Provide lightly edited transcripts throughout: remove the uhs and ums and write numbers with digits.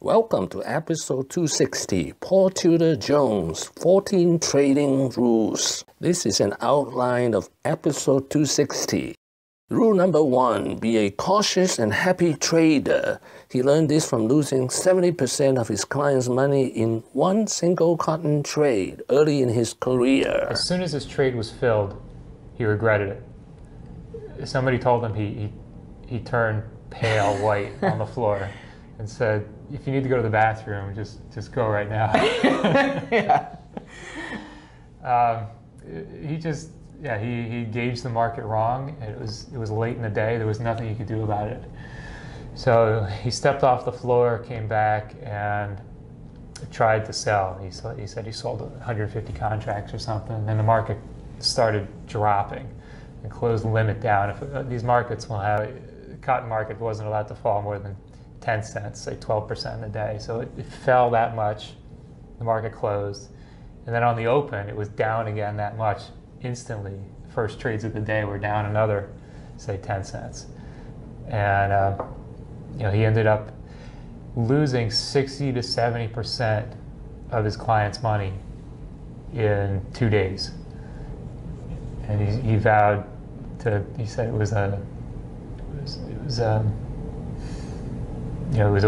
Welcome to episode 260, Paul Tudor Jones, 14 Trading Rules. This is an outline of episode 260. Rule number 1, be a cautious and happy trader. He learned this from losing 70% of his clients' money in one single cotton trade early in his career. As soon as his trade was filled, he regretted it. Somebody told him he turned pale white on the floor and said, if you need to go to the bathroom, just go right now. Yeah. He gauged the market wrong. It was late in the day. There was nothing he could do about it. So he stepped off the floor, came back, and tried to sell. He said he sold 150 contracts or something, and then the market started dropping and closed the limit down. These markets will have, the cotton market wasn't allowed to fall more than 10 cents, say 12% a day. So it fell that much, the market closed. And then on the open, it was down again that much instantly. First trades of the day were down another, say 10 cents. And he ended up losing 60 to 70% of his clients' money in 2 days. And he vowed to, he said it was a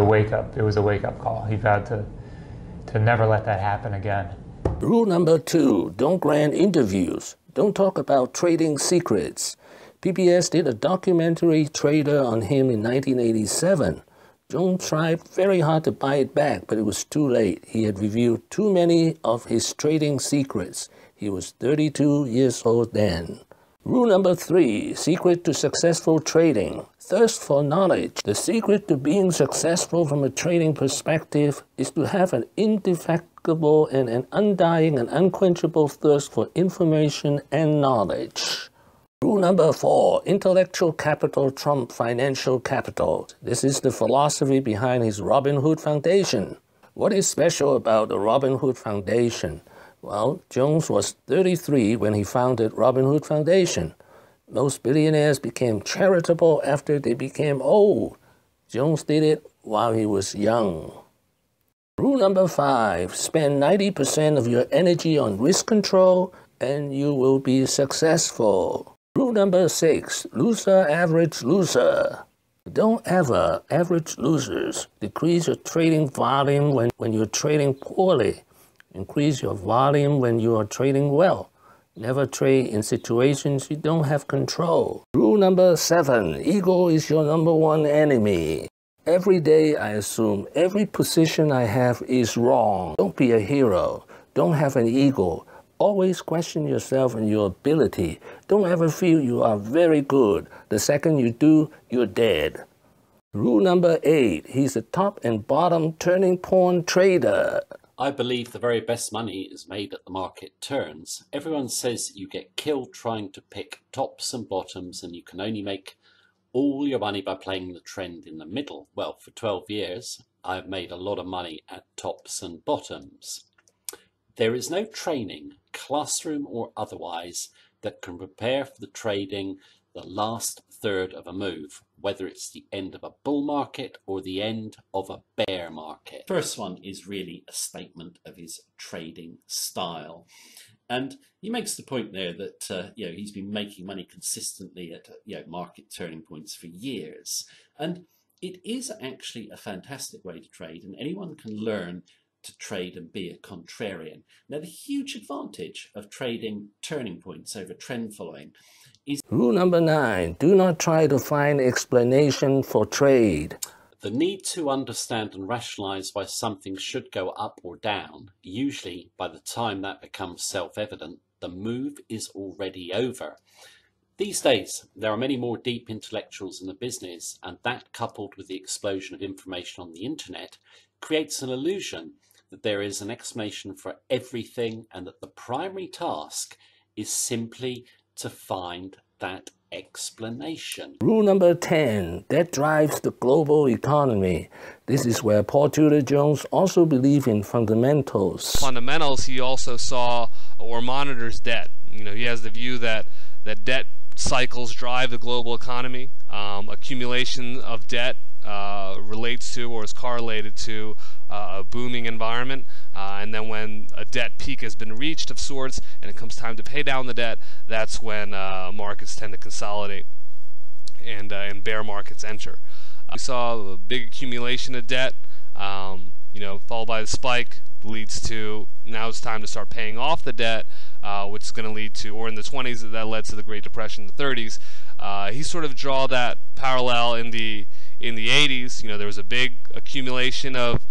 wake-up call. He vowed to never let that happen again. Rule number 2, don't grant interviews. Don't talk about trading secrets. PBS did a documentary Trader on him in 1987. Jones tried very hard to buy it back, but it was too late. He had revealed too many of his trading secrets. He was 32 years old then. Rule number 3, secret to successful trading. Thirst for knowledge. The secret to being successful from a trading perspective is to have an indefatigable and an undying and unquenchable thirst for information and knowledge. Rule number 4, intellectual capital trumps financial capital. This is the philosophy behind his Robin Hood Foundation. What is special about the Robin Hood Foundation? Well, Jones was 33 when he founded Robin Hood Foundation. Most billionaires became charitable after they became old. Jones did it while he was young. Rule number 5, spend 90% of your energy on risk control and you will be successful. Rule number 6, loser, average loser. Don't ever, average losers, decrease your trading volume when you're trading poorly. Increase your volume when you are trading well. Never trade in situations you don't have control. Rule number 7, ego is your number one enemy. Every day I assume every position I have is wrong. Don't be a hero. Don't have an ego. Always question yourself and your ability. Don't ever feel you are very good. The second you do, you're dead. Rule number 8, he's a top and bottom turning point trader. I believe the very best money is made at the market turns. Everyone says you get killed trying to pick tops and bottoms and you can only make all your money by playing the trend in the middle. Well, for 12 years, I've made a lot of money at tops and bottoms. There is no training, classroom or otherwise, that can prepare for the trading the last third of a move, whether it's the end of a bull market or the end of a bear market. First one is really a statement of his trading style. And he makes the point there that he's been making money consistently at market turning points for years. And it is actually a fantastic way to trade, and anyone can learn to trade and be a contrarian. Now, the huge advantage of trading turning points over trend following is... Rule number 9, do not try to find explanation for trade. The need to understand and rationalize why something should go up or down, usually by the time that becomes self-evident, the move is already over. These days, there are many more deep intellectuals in the business, and that, coupled with the explosion of information on the internet, creates an illusion that there is an explanation for everything and that the primary task is simply to find that explanation. Rule number 10, that drives the global economy. This is where Paul Tudor Jones also believed in fundamentals. Fundamentals, he also saw or monitors debt. He has the view that debt cycles drive the global economy. Accumulation of debt relates to or is correlated to a booming environment, and then when a debt peak has been reached of sorts and it comes time to pay down the debt, that's when markets tend to consolidate and bear markets enter. We saw a big accumulation of debt, followed by the spike, leads to now it's time to start paying off the debt, which is going to lead to, or in the 20s, that led to the Great Depression in the 30s. He sort of draw that parallel in the 80s. There was a big accumulation of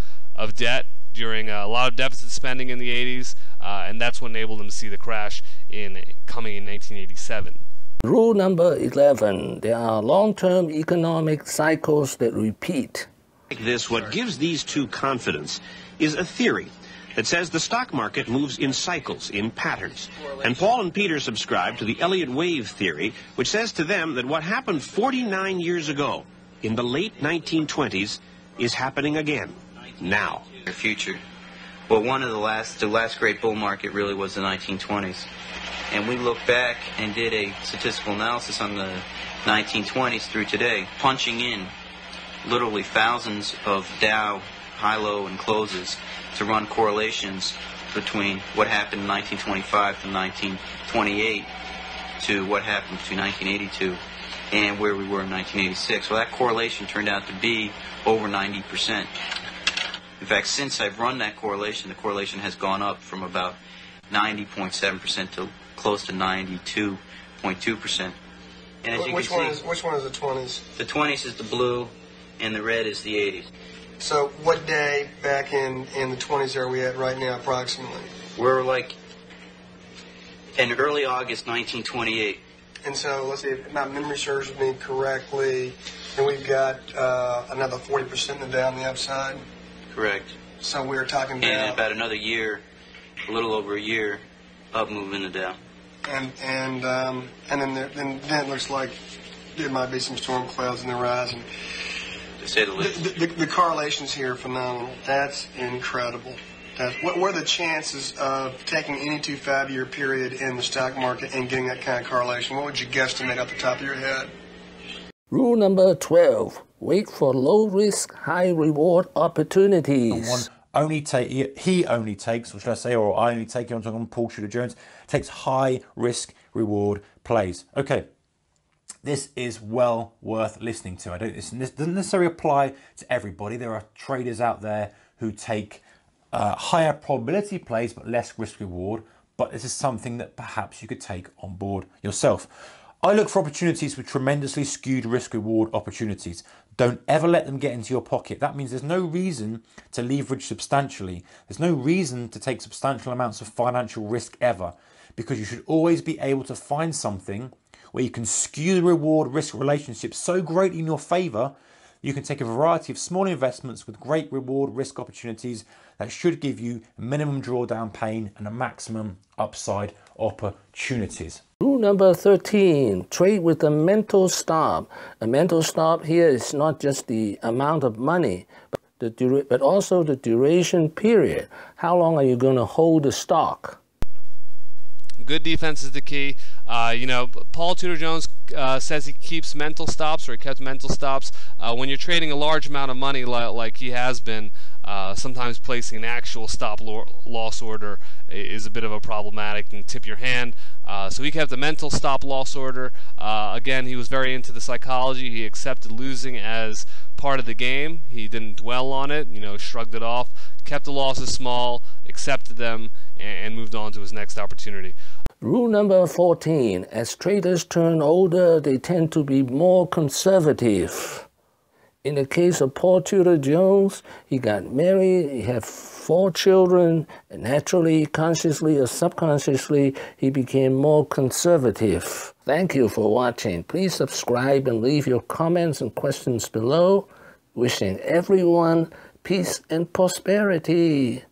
debt during a lot of deficit spending in the 80s, and that's what enabled them to see the crash coming in 1987. Rule number 11: there are long-term economic cycles that repeat. Like this, what gives these two confidence is a theory that says the stock market moves in cycles, in patterns. And Paul and Peter subscribe to the Elliott Wave Theory, which says to them that what happened 49 years ago in the late 1920s is happening again, now. The future. Well, one of the last great bull market really was the 1920s. And we looked back and did a statistical analysis on the 1920s through today, punching in literally thousands of Dow high-low and closes to run correlations between what happened in 1925 to 1928 to what happened between 1982 and where we were in 1986. Well, that correlation turned out to be over 90%. In fact, since I've run that correlation, the correlation has gone up from about 90.7% to close to 92.2%. And as you can see, which one is the 20s? The 20s is the blue, and the red is the 80s. So what day back in the 20s are we at right now, approximately? We're like in early August 1928. And so let's see, if my memory serves me correctly, and we've got another 40% in the down the upside? Correct. So we were talking about... And about another year, a little over a year, up moving the Dow. And then it looks like there might be some storm clouds in the horizon. The correlations here are phenomenal. That's incredible. What are the chances of taking any 2 5-year period in the stock market and getting that kind of correlation? What would you guesstimate off the top of your head? Rule number 12: wait for low-risk, high-reward opportunities. I only take. I'm talking Paul Tudor Jones. Takes high-risk-reward plays. Okay. This is well worth listening to. This doesn't necessarily apply to everybody. There are traders out there who take higher probability plays but less risk reward. But this is something that perhaps you could take on board yourself. I look for opportunities with tremendously skewed risk reward opportunities. Don't ever let them get into your pocket. That means there's no reason to leverage substantially. There's no reason to take substantial amounts of financial risk ever, because you should always be able to find something where you can skew the reward-risk relationship so greatly in your favor, you can take a variety of small investments with great reward-risk opportunities that should give you minimum drawdown pain and a maximum upside opportunities. Rule number 13, trade with a mental stop. A mental stop here is not just the amount of money, but also the duration period. How long are you going to hold the stock? Good defense is the key. Paul Tudor Jones says he keeps mental stops, or he kept mental stops. When you're trading a large amount of money like he has been, sometimes placing an actual stop loss order is a bit of a problematic and tip your hand. So he kept the mental stop loss order. Again, he was very into the psychology. He accepted losing as part of the game. He didn't dwell on it, shrugged it off, kept the losses small, accepted them, and moved on to his next opportunity. Rule number 14, as traders turn older, they tend to be more conservative. In the case of Paul Tudor Jones, he got married, he had 4 children, and naturally, consciously or subconsciously, he became more conservative. Thank you for watching. Please subscribe and leave your comments and questions below. Wishing everyone peace and prosperity.